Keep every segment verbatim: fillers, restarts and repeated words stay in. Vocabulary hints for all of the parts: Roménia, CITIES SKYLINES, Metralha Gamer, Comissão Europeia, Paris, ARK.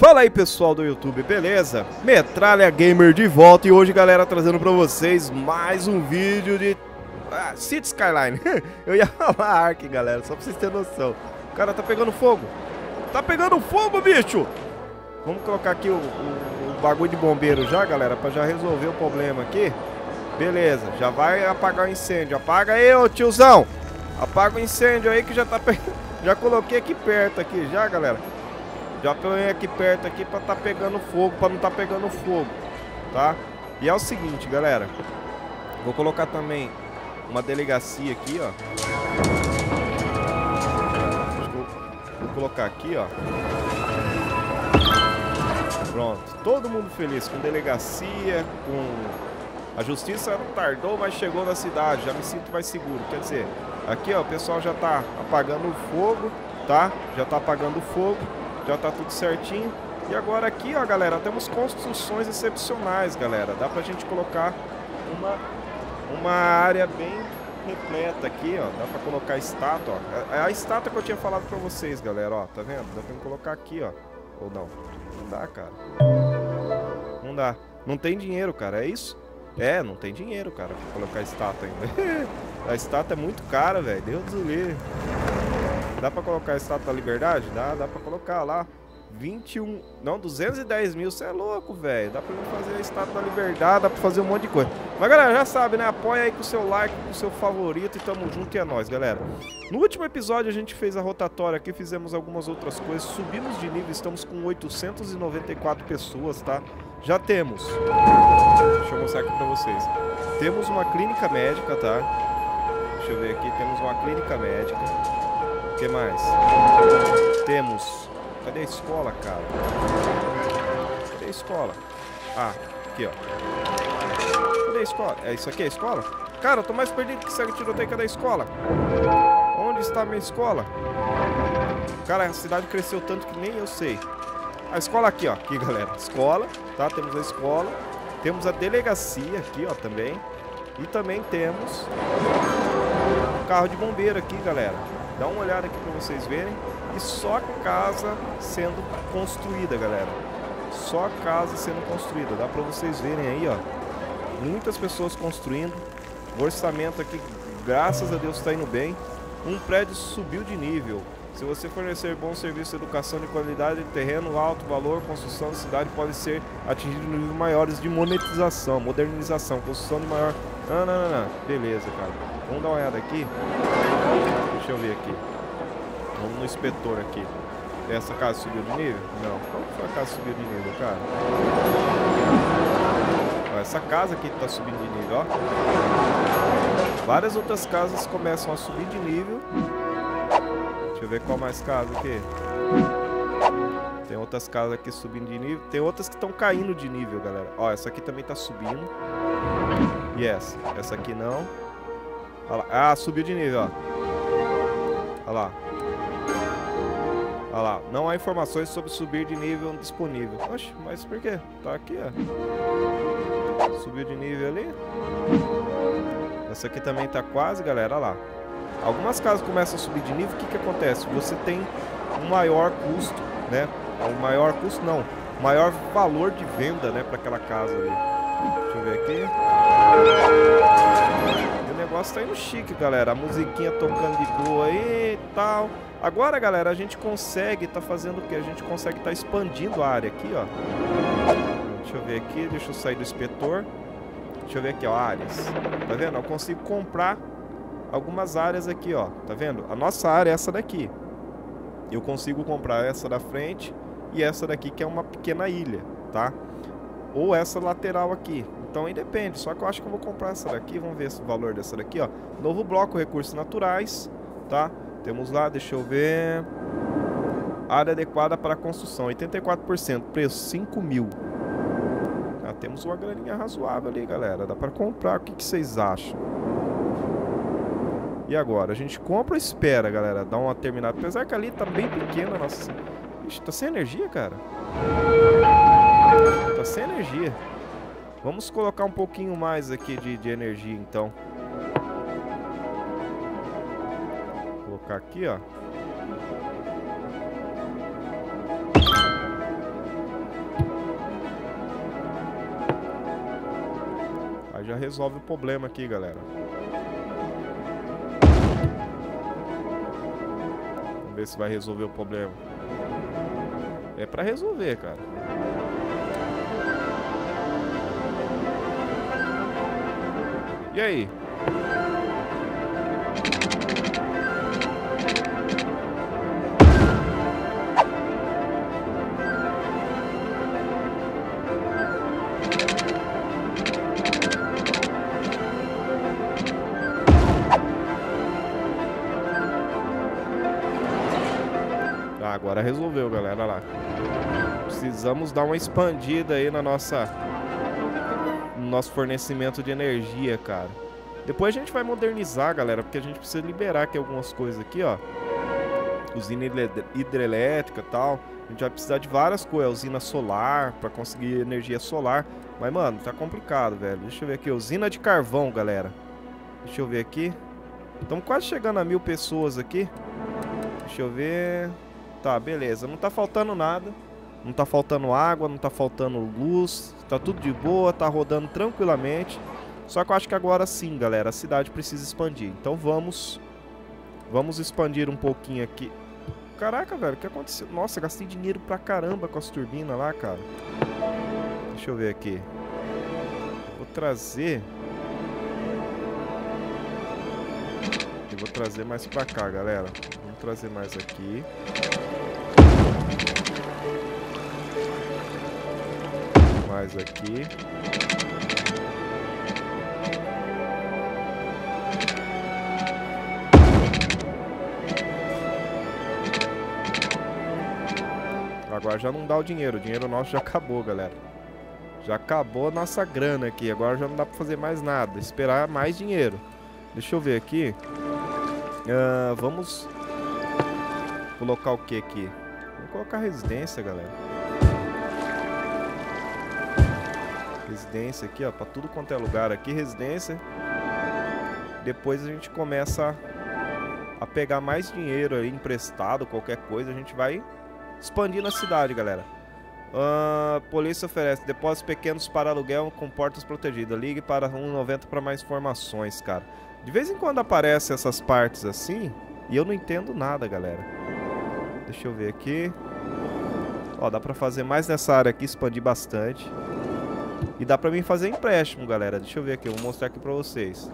Fala aí pessoal do YouTube, beleza? Metralha Gamer de volta e hoje, galera, trazendo pra vocês mais um vídeo de... Ah, Cities Skyline. Eu ia falar ARK, galera, só pra vocês terem noção. O cara tá pegando fogo. Tá pegando fogo, bicho! Vamos colocar aqui o, o, o bagulho de bombeiro já, galera, pra já resolver o problema aqui. Beleza, já vai apagar o incêndio. Apaga aí, ô tiozão! Apaga o incêndio aí que já tá pegando... Já coloquei aqui perto aqui já, galera. Já põe aqui perto aqui pra tá pegando fogo, pra não tá pegando fogo, tá? E é o seguinte, galera. Vou colocar também uma delegacia aqui, ó. Vou colocar aqui, ó. Pronto. Todo mundo feliz com delegacia, com... A justiça tardou, mas chegou na cidade. Já me sinto mais seguro. Quer dizer, aqui ó, o pessoal já tá apagando o fogo, tá? Já tá apagando o fogo. Já tá tudo certinho. E agora aqui, ó, galera, temos construções excepcionais, galera. Dá pra gente colocar uma, uma área bem repleta aqui, ó. Dá pra colocar estátua, ó. É a estátua que eu tinha falado pra vocês, galera, ó. Tá vendo? Dá pra colocar aqui, ó. Ou não? Não dá, cara. Não dá. Não tem dinheiro, cara. É isso? É, não tem dinheiro, cara, pra colocar estátua ainda. A estátua é muito cara, velho. Deus do livre. Dá pra colocar a estátua da liberdade? Dá, dá pra colocar lá. vinte e um... Não, duzentos e dez mil. Você é louco, velho. Dá pra fazer a estátua da liberdade, dá pra fazer um monte de coisa. Mas, galera, já sabe, né? Apoia aí com o seu like, com o seu favorito e tamo junto e é nóis, galera. No último episódio a gente fez a rotatória aqui, fizemos algumas outras coisas. Subimos de nível, estamos com oitocentos e noventa e quatro pessoas, tá? Já temos... Deixa eu mostrar aqui pra vocês. Temos uma clínica médica, tá? Deixa eu ver aqui. Temos uma clínica médica. O que mais? Temos... Cadê a escola, cara? Cadê a escola? Ah, aqui, ó. Cadê a escola? É isso aqui, a escola? Cara, eu tô mais perdido que segue tiroteio. Cadê a escola? Onde está a minha escola? Cara, a cidade cresceu tanto que nem eu sei. A escola aqui, ó. Aqui, galera. Escola, tá? Temos a escola. Temos a delegacia aqui, ó, também. E também temos o carro de bombeiro aqui, galera. Dá uma olhada aqui pra vocês verem. E só casa sendo construída, galera. Só casa sendo construída. Dá pra vocês verem aí, ó. Muitas pessoas construindo. O orçamento aqui, graças a Deus, tá indo bem. Um prédio subiu de nível. Se você fornecer bom serviço de educação de qualidade, terreno, alto valor, construção da cidade pode ser atingido em níveis maiores de monetização, modernização, construção de maior... Não, não, não, não. Beleza, cara. Vamos dar uma olhada aqui. Deixa eu ver aqui. Vamos no inspetor aqui. Essa casa subiu de nível? Não. Qual que foi a casa subir de nível, cara? Ó, essa casa aqui tá subindo de nível, ó. Várias outras casas começam a subir de nível. Deixa eu ver qual mais casa aqui. Tem outras casas aqui subindo de nível. Tem outras que estão caindo de nível, galera. Ó, essa aqui também tá subindo. E essa? Essa aqui não. Olha lá. Ah, subiu de nível, ó. Olha lá. Olha lá. Não há informações sobre subir de nível disponível. Oxe, mas por quê? Tá aqui, ó. Subiu de nível ali. Essa aqui também tá quase, galera. Olha lá. Algumas casas começam a subir de nível, o que que acontece? Você tem um maior custo, né? Um maior custo não, maior valor de venda, né, para aquela casa ali. Deixa eu ver aqui. O negócio tá indo chique, galera. A musiquinha tocando de boa aí e tal. Agora, galera, a gente consegue tá fazendo o que? A gente consegue tá expandindo a área aqui, ó. Deixa eu ver aqui, deixa eu sair do inspetor. Deixa eu ver aqui, ó, áreas. Tá vendo? Eu consigo comprar algumas áreas aqui, ó, tá vendo? A nossa área é essa daqui. Eu consigo comprar essa da frente e essa daqui, que é uma pequena ilha, tá? Ou essa lateral aqui. Então aí depende, só que eu acho que eu vou comprar essa daqui. Vamos ver o valor dessa daqui, ó. Novo bloco, recursos naturais, tá? Temos lá, deixa eu ver. Área adequada para construção, oitenta e quatro por cento, preço cinco mil. Ah, temos uma graninha razoável ali, galera. Dá para comprar, o que que vocês acham? E agora? A gente compra ou espera, galera? Dá uma terminada. Apesar que ali tá bem pequena a nossa... Ixi, tá sem energia, cara. Tá sem energia. Vamos colocar um pouquinho mais aqui de, de energia, então. Vou colocar aqui, ó. já resolve o problema aqui, galera. Vamos ver se vai resolver o problema. É pra resolver, cara. E aí? Agora resolveu, galera, olha lá. Precisamos dar uma expandida aí na nossa, no nosso fornecimento de energia, cara. Depois a gente vai modernizar, galera, porque a gente precisa liberar aqui algumas coisas aqui, ó. Usina hidrelétrica e tal. A gente vai precisar de várias coisas. Usina solar, pra conseguir energia solar. Mas, mano, tá complicado, velho. Deixa eu ver aqui, usina de carvão, galera. Deixa eu ver aqui. Estamos quase chegando a mil pessoas aqui. Deixa eu ver... Tá, beleza, não tá faltando nada. Não tá faltando água, não tá faltando luz. Tá tudo de boa, tá rodando tranquilamente. Só que eu acho que agora sim, galera, a cidade precisa expandir. Então vamos Vamos expandir um pouquinho aqui. Caraca, velho, o que aconteceu? Nossa, gastei dinheiro pra caramba com as turbinas lá, cara. Deixa eu ver aqui. Vou trazer Eu vou trazer mais pra cá, galera. Vamos trazer mais aqui. Mais aqui. Agora já não dá o dinheiro, o dinheiro nosso já acabou, galera. Já acabou a nossa grana aqui, agora já não dá pra fazer mais nada, esperar mais dinheiro. Deixa eu ver aqui. Uh, vamos colocar o que aqui? Vamos colocar residência, galera. Residência aqui, ó, pra tudo quanto é lugar aqui, residência. Depois a gente começa a pegar mais dinheiro aí, emprestado, qualquer coisa. A gente vai expandindo a cidade, galera. Uh, polícia oferece depósitos pequenos para aluguel com portas protegidas. Ligue para um nove zero para mais informações, cara. De vez em quando aparecem essas partes assim e eu não entendo nada, galera. Deixa eu ver aqui. Ó, dá pra fazer mais nessa área aqui, expandir bastante. E dá pra mim fazer empréstimo, galera. Deixa eu ver aqui, eu vou mostrar aqui pra vocês.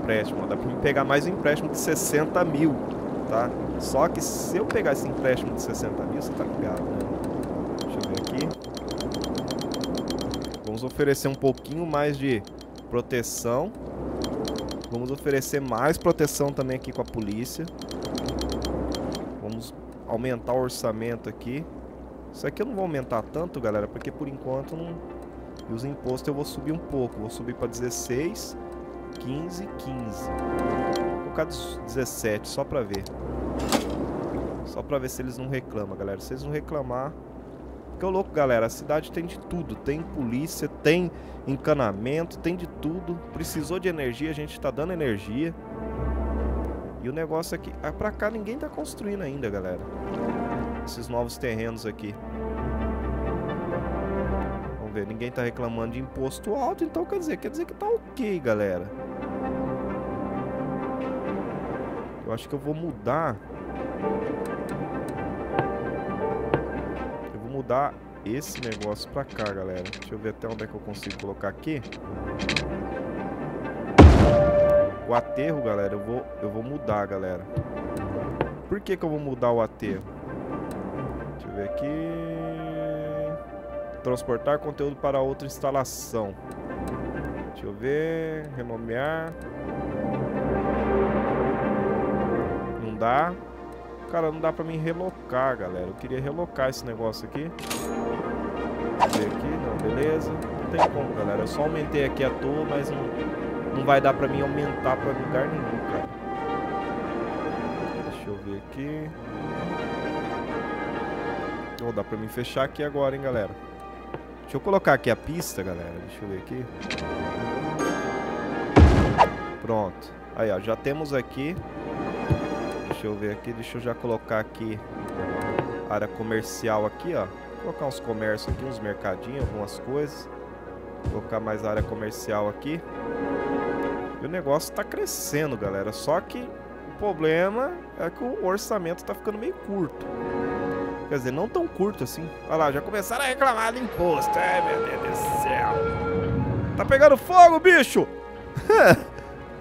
Empréstimo, dá pra mim pegar mais um empréstimo de sessenta mil, tá? Só que se eu pegar esse empréstimo de sessenta mil, você tá ligado, né? Deixa eu ver aqui. Vamos oferecer um pouquinho mais de proteção. Vamos oferecer mais proteção também aqui com a polícia. Vamos aumentar o orçamento aqui. Isso aqui eu não vou aumentar tanto, galera, porque por enquanto não... E os impostos eu vou subir um pouco. Vou subir para dezesseis, quinze, quinze. Vou colocar dezessete, só para ver. Só para ver se eles não reclamam, galera. Se eles não reclamar... Porque é louco, galera. A cidade tem de tudo. Tem polícia, tem encanamento, tem de tudo. Precisou de energia, a gente tá dando energia. E o negócio aqui... Ah, para cá ninguém tá construindo ainda, galera. Esses novos terrenos aqui. Ninguém tá reclamando de imposto alto, então quer dizer, quer dizer que tá ok, galera. Eu acho que eu vou mudar. Eu vou mudar esse negócio pra cá, galera. Deixa eu ver até onde é que eu consigo colocar aqui. O aterro, galera, eu vou, eu vou mudar, galera. Por que que eu vou mudar o aterro? Deixa eu ver aqui... Transportar conteúdo para outra instalação. Deixa eu ver. Renomear. Não dá. Cara, não dá pra mim relocar, galera. Eu queria relocar esse negócio aqui. Deixa eu ver aqui. Não, beleza. Não tem como, galera. Eu só aumentei aqui à toa, mas não, não vai dar pra mim aumentar pra lugar nenhum, cara. Deixa eu ver aqui. Oh, dá pra mim fechar aqui agora, hein, galera. Deixa eu colocar aqui a pista, galera. Deixa eu ver aqui. Pronto. Aí, ó. Já temos aqui. Deixa eu ver aqui. Deixa eu já colocar aqui área comercial aqui, ó. Vou colocar uns comércios aqui, uns mercadinhos, algumas coisas. Colocar mais área comercial aqui. E o negócio tá crescendo, galera. Só que o problema é que o orçamento tá ficando meio curto. Quer dizer, não tão curto assim. Olha lá, já começaram a reclamar do imposto. Ai, meu Deus do céu. Tá pegando fogo, bicho.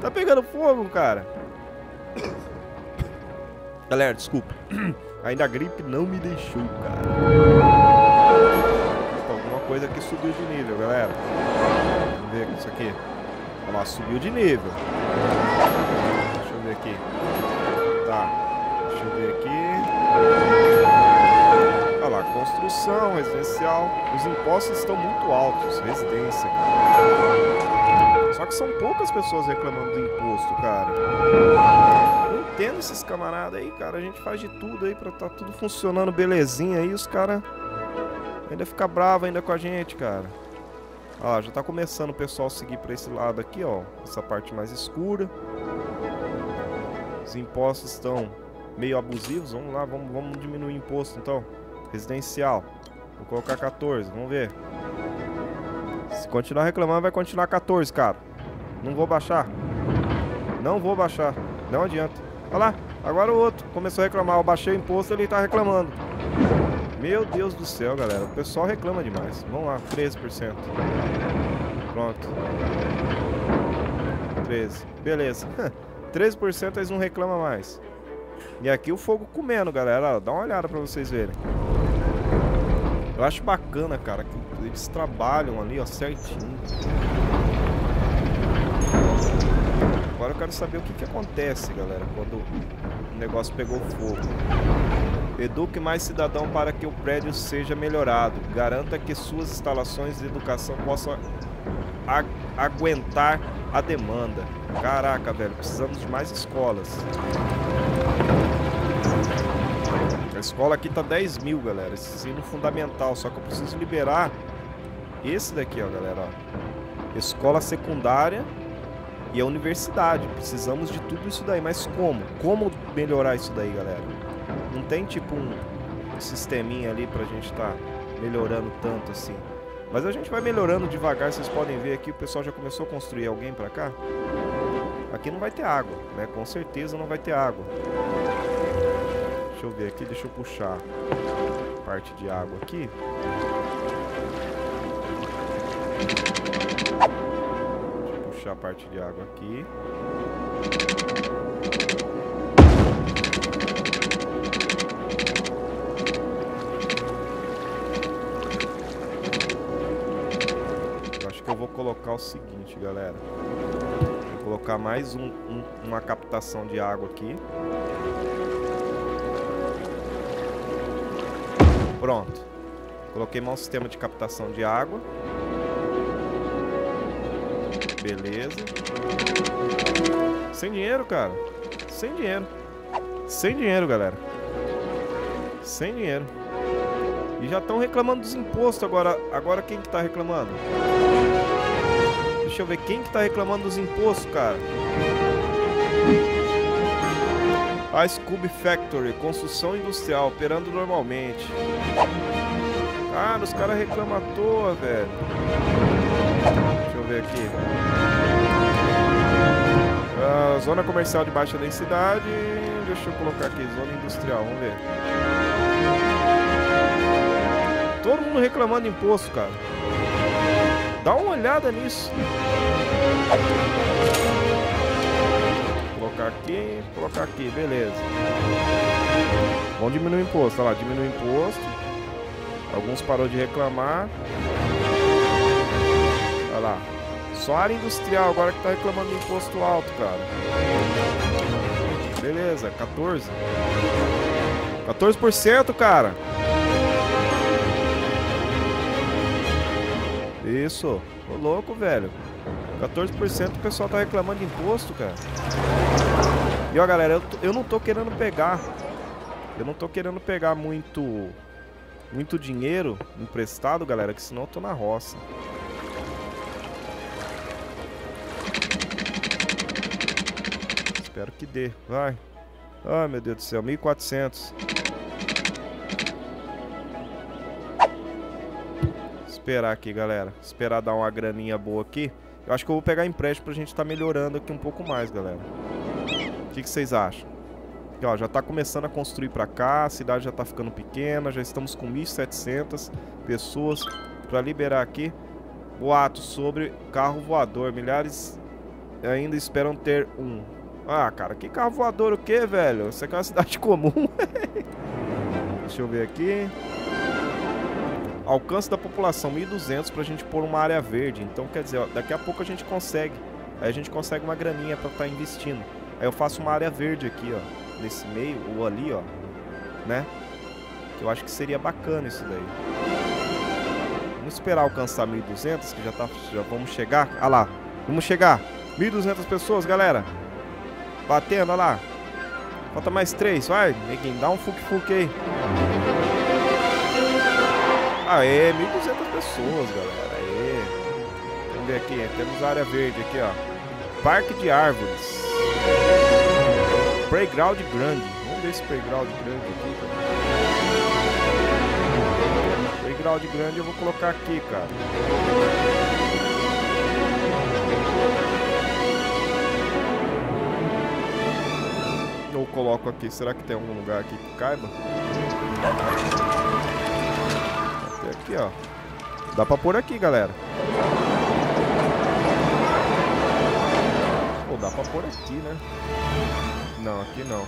Tá pegando fogo, cara. Galera, desculpa. Ainda a gripe não me deixou, cara. Então, alguma coisa aqui subiu de nível, galera. Vamos ver isso aqui. Olha lá, subiu de nível. Deixa eu ver aqui. Tá. Deixa eu ver aqui. Olha lá, construção, residencial. Os impostos estão muito altos. Residência, cara. Só que são poucas pessoas reclamando do imposto, cara. Tendo esses camaradas aí, cara, a gente faz de tudo aí pra tá tudo funcionando belezinha aí, os caras ainda ficam bravos ainda com a gente, cara. Ó, já tá começando o pessoal seguir pra esse lado aqui, ó, essa parte mais escura. Os impostos estão meio abusivos, vamos lá, vamos, vamos diminuir o imposto então. Residencial, vou colocar quatorze, vamos ver. Se continuar reclamando vai continuar quatorze, cara. Não vou baixar, não vou baixar, não adianta. Olha lá, agora o outro começou a reclamar. Eu baixei o imposto, ele tá reclamando. Meu Deus do céu, galera. O pessoal reclama demais. Vamos lá, treze por cento. Pronto. treze por cento. Beleza. treze por cento eles não reclamam mais. E aqui o fogo comendo, galera. Dá uma olhada pra vocês verem. Eu acho bacana, cara, que eles trabalham ali, ó, certinho. Agora eu quero saber o que que acontece, galera, quando o negócio pegou fogo. Eduque mais cidadão para que o prédio seja melhorado. Garanta que suas instalações de educação possam ag aguentar a demanda. Caraca, velho, precisamos de mais escolas. A escola aqui tá dez mil, galera. Esse ensino fundamental, só que eu preciso liberar esse daqui, ó, galera. Ó. Escola secundária. E a universidade, precisamos de tudo isso daí. Mas como? Como melhorar isso daí, galera? Não tem tipo um sisteminha ali pra gente tá melhorando tanto assim. Mas a gente vai melhorando devagar, vocês podem ver aqui. O pessoal já começou a construir alguém pra cá. Aqui não vai ter água, né? Com certeza não vai ter água. Deixa eu ver aqui, deixa eu puxar a parte de água aqui. A parte de água aqui. Acho que eu vou colocar o seguinte, galera. Vou colocar mais um, um, uma captação de água aqui. Pronto. Coloquei mais um sistema de captação de água. Beleza. Sem dinheiro, cara. Sem dinheiro. Sem dinheiro, galera. Sem dinheiro. E já estão reclamando dos impostos agora. Agora quem que tá reclamando? Deixa eu ver quem que tá reclamando dos impostos, cara. A Scoob Factory, construção industrial, operando normalmente. Cara, os caras reclamam à toa, velho. Ver aqui. Uh, zona comercial de baixa densidade. Deixa eu colocar aqui, zona industrial, vamos ver. Todo mundo reclamando de imposto, cara. Dá uma olhada nisso. Colocar aqui, colocar aqui, beleza. Vamos diminuir o imposto, olha lá, diminui o imposto. Alguns parou de reclamar. Olha lá. Só área industrial, agora que tá reclamando de imposto alto, cara. Beleza, quatorze. quatorze por cento, cara. Isso. Ô louco, velho. quatorze por cento o pessoal tá reclamando de imposto, cara. E ó, galera, eu, eu não tô querendo pegar. Eu não tô querendo pegar muito, muito dinheiro emprestado, galera, que senão eu tô na roça. Espero que dê, vai. Ai, meu Deus do céu, mil e quatrocentos. esperar aqui, galera. Esperar dar uma graninha boa aqui. Eu acho que eu vou pegar empréstimo pra gente tá melhorando aqui um pouco mais, galera. O que que vocês acham? Aqui, ó, já tá começando a construir pra cá. A cidade já tá ficando pequena. Já estamos com mil e setecentas pessoas pra liberar aqui. Boato sobre carro voador. Milhares ainda esperam ter um. Ah, cara, que carro voador o quê, velho? Isso aqui é uma cidade comum. Deixa eu ver aqui. Alcance da população, mil e duzentos pra gente pôr uma área verde. Então, quer dizer, ó, daqui a pouco a gente consegue. Aí a gente consegue uma graninha pra estar investindo. Aí eu faço uma área verde aqui, ó. Nesse meio, ou ali, ó. Né? Eu acho que seria bacana isso daí. Vamos esperar alcançar mil e duzentos, que já tá... Já vamos chegar. Ah lá, vamos chegar. mil e duzentas pessoas, galera. Batendo, olha lá. Falta mais três, vai. Neguinho, dá um fuque-fuque aí. Aê, mil e duzentas pessoas, galera. Aê. Vamos ver aqui. Temos área verde aqui, ó. Parque de árvores. Playground grande. Vamos ver esse playground grande aqui, cara. Playground grande eu vou colocar aqui, cara. Eu coloco aqui. Será que tem algum lugar aqui que caiba? Aqui, ó. Dá pra pôr aqui, galera. Pô, dá pra pôr aqui, né? Não, aqui não.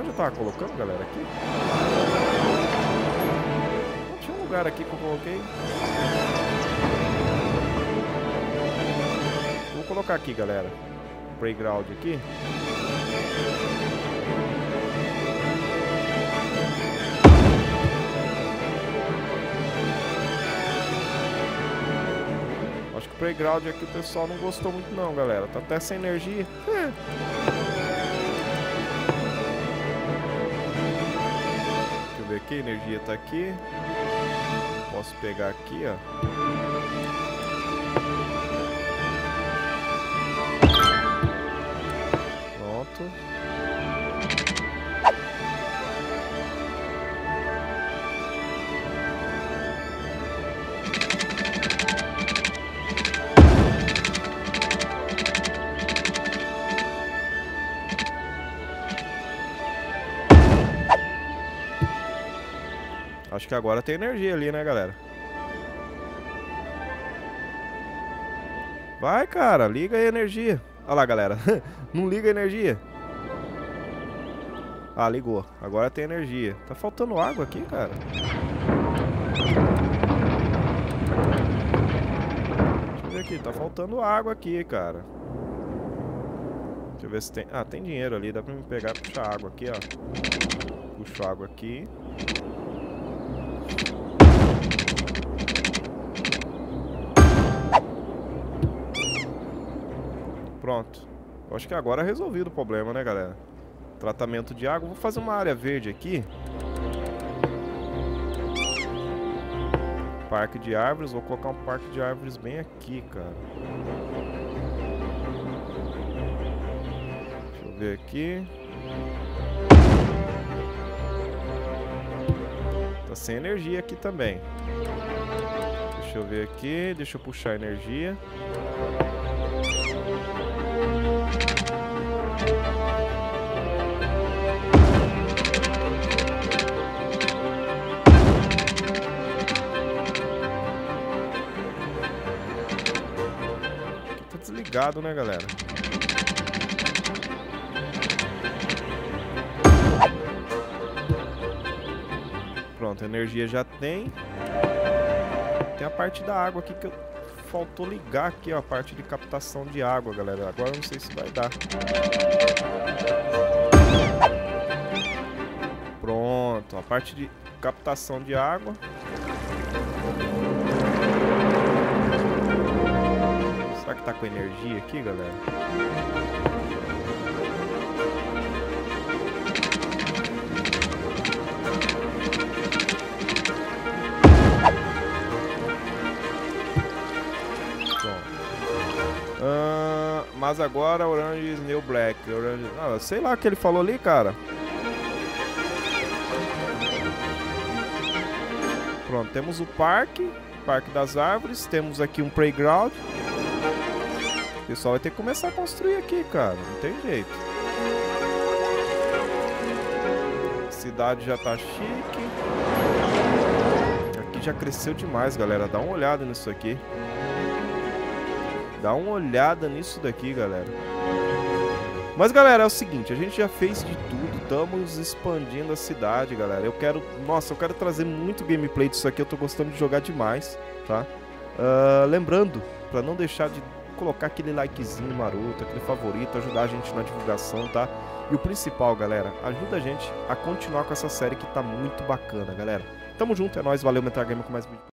Onde eu tava colocando, galera? Aqui? Não tinha um lugar aqui que eu coloquei. Vou colocar aqui, galera. Playground aqui. Playground aqui o pessoal não gostou muito não, galera. Tá até sem energia. É. Deixa eu ver aqui, a energia tá aqui. Posso pegar aqui, ó. Pronto. Acho que agora tem energia ali, né, galera? Vai, cara. Liga aí a energia. Olha lá, galera. Não liga a energia. Ah, ligou. Agora tem energia. Tá faltando água aqui, cara. Deixa eu ver aqui. Tá faltando água aqui, cara. Deixa eu ver se tem... Ah, tem dinheiro ali. Dá pra me pegar e puxar água aqui, ó. Puxo água aqui. Pronto. Eu acho que agora é resolvido o problema, né, galera? Tratamento de água. Vou fazer uma área verde aqui. Parque de árvores. Vou colocar um parque de árvores bem aqui, cara. Deixa eu ver aqui. Tá sem energia aqui também. Deixa eu ver aqui. Deixa eu puxar a energia. Ligado, né, galera? Pronto, a energia já tem. Tem a parte da água aqui que eu... faltou ligar aqui, ó, a parte de captação de água, galera. Agora eu não sei se vai dar. Pronto, a parte de captação de água. Será que tá com energia aqui, galera? Bom. Ah, mas agora Orange is New Black. Orange... Ah, sei lá o que ele falou ali, cara. Pronto, temos o parque, Parque das Árvores, temos aqui um playground. O pessoal vai ter que começar a construir aqui, cara, não tem jeito. A cidade já tá chique. Aqui já cresceu demais, galera, dá uma olhada nisso aqui. Dá uma olhada nisso daqui, galera. Mas, galera, é o seguinte, a gente já fez de tudo, estamos expandindo a cidade, galera. Eu quero, nossa, eu quero trazer muito gameplay disso aqui, eu tô gostando de jogar demais, tá? Uh, lembrando, pra não deixar de colocar aquele likezinho maroto, aquele favorito, ajudar a gente na divulgação, tá? E o principal, galera, ajuda a gente a continuar com essa série que tá muito bacana, galera. Tamo junto, é nóis, valeu, Metralha Gamer, com mais vídeo.